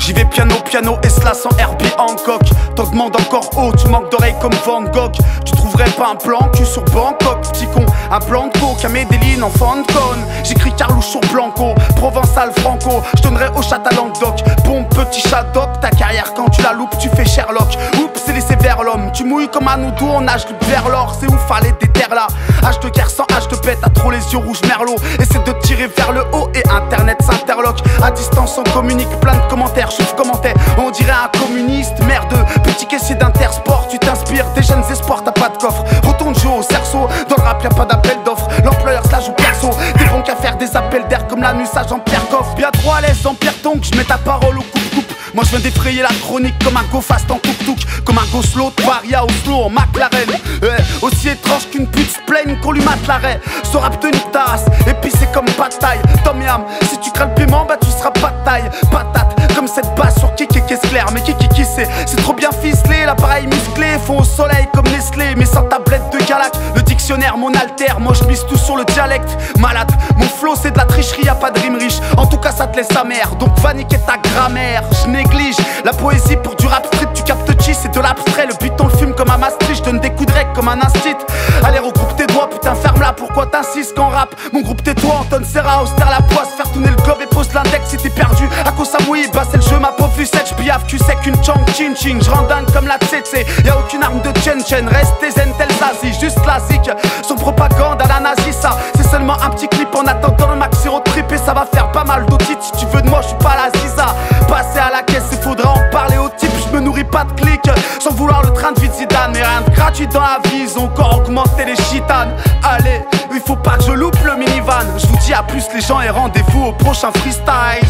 J'y vais piano piano et cela sans Herbie Hancock. T'en demandes encore haut, tu manques d'oreilles comme Van Gogh. Tu trouverais pas un plan cul sur Bangkok, petit con. Un plan de coke à Medellín en fin de conne. J'écris Carlouche sur Blanco, Provençal, Franco. J'donnerais au chat à Languedoc, bon petit chat doc. Ta carrière quand tu la loupes, tu fais Sherlock. Oups, c'est laissé vers l'homme, tu mouilles comme un oudou. On nage vers l'or, c'est ouf, allez des terres là. H de guerre sans H de paix, t'as trop les yeux rouges merlot. Essaie de tirer vers le haut et internet s'interloque. À distance on communique, plein de commentaires. Chouf commentaire, on dirait un communiste. Merde, petit caissier d'Intersport. Tu t'inspires des jeunes espoirs, t'as pas de coffre. Retourne jouer au cerceau, dans le rap y'a pas d'appel d'offres. L'employeur slash ou perso, t'es bon qu'à faire des appels d'air comme l'anus à Jean-Pierre Coffe. Bien trop à l'aise Jean-Pierre donc, j'mets ta parole au coupe-coupe. Moi je viens défrayer la chronique comme un go fast en tuk-tuk. Comme un go slow de Paris à Oslo en McLaren. Aussi étrange qu'une pute se plaigne qu'on lui mate l'arrêt. Ce rap te nique ta race, et puis c'est comme pad thaï. Tom yum, si tu crains le paiement, bah tu seras pad thaï. Patate, comme cette basse sur qui clair. Mais qui c'est trop bien ficelé, l'appareil musclé. Fond au soleil comme Nestlé, mais sans tablette de Galacte. Le dictionnaire, mon alter, moi je mise tout sur le dialecte. Malade, mon flow c'est de la tricherie, y'a pas de rime riche. En tout cas ça te laisse sa mère, donc va niquer ta grammaire. La poésie pour du rap street, tu captes chi, c'est de l'abstrait. Le but on le fume comme un Maastricht, je donne des coups de règle comme un instit. Allez regroupe tes doigts, putain ferme là, pourquoi t'insistes qu'en rap? Mon groupe tais-toi, Anton Serra, austère la poisse. Faire tourner le globe et pose l'index si t'es perdu. À cause ça mouille, bah c'est le jeu ma pauvre Lucette. J'piave, tu sais qu'une chang chin chin, j'rendingue comme la tsetse. Y'a aucune arme de chen chen, reste tes zen tel zazie. Juste classique, son propagande à la nazi ça. C'est seulement un petit clip en attendant le maxi road trip. Et ça va faire pas mal d'audits, si tu veux de moi j'suis pas la ziza. Passer à la caisse, il faudra en parler au type. Je me nourris pas de clics, sans vouloir le train de vie de Zidane. Mais rien de gratuit dans la vie, ils ont encore augmenté les chitanes. Allez, il faut pas que je loupe le minivan. Je vous dis à plus les gens et rendez-vous au prochain freestyle.